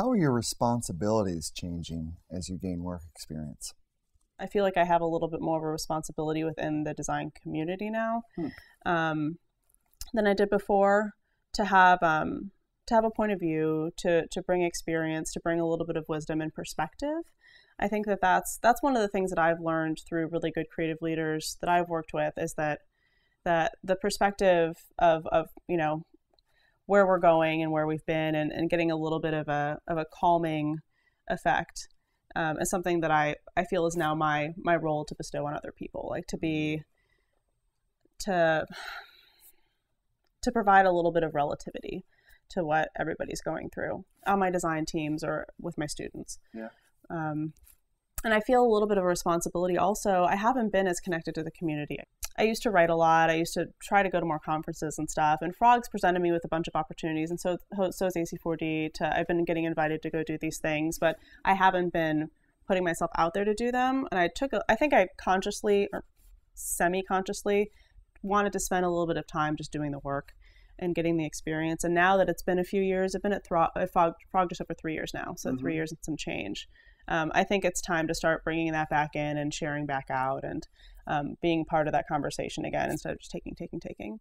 How are your responsibilities changing as you gain work experience? I feel like I have a little bit more of a responsibility within the design community now than I did before, to have a point of view, to bring experience, to bring a little bit of wisdom and perspective. I think that that's one of the things that I've learned through really good creative leaders that I've worked with, is that the perspective of you know, where we're going and where we've been, and getting a little bit of a calming effect is something that I feel is now my role to bestow on other people, like to provide a little bit of relativity to what everybody's going through on my design teams or with my students. Yeah. And I feel a little bit of a responsibility also. I haven't been as connected to the community. I used to write a lot. I used to try to go to more conferences and stuff. And Frogs presented me with a bunch of opportunities, and so is AC4D. I've been getting invited to go do these things, but I haven't been putting myself out there to do them. And I think I consciously or semi-consciously wanted to spend a little bit of time just doing the work and getting the experience. And now that it's been a few years, I've been at Frog just over 3 years now, so 3 years and some change. I think it's time to start bringing that back in and sharing back out, and being part of that conversation again, instead of just taking.